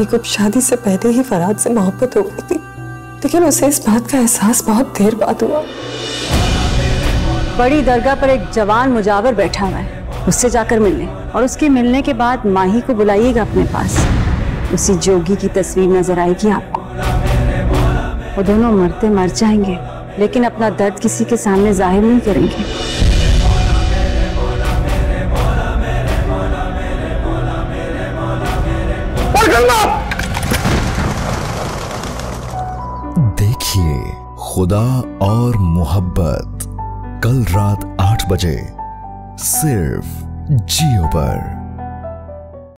माही को शादी से पहले ही फरहाद से मोहब्बत हो गई थी, लेकिन उसे इस बात का एहसास बहुत देर बाद हुआ। बड़ी दरगाह पर एक जवान मुजाविर बैठा हुआ है, उससे जाकर मिलने और उसके मिलने के बाद माही को बुलाइएगा अपने पास। उसी जोगी की तस्वीर नजर आएगी आपको। वो दोनों मरते मर जाएंगे लेकिन अपना दर्द किसी के सामने जाहिर नहीं करेंगे। देखिए खुदा और मोहब्बत कल रात 8 बजे सिर्फ जियो पर।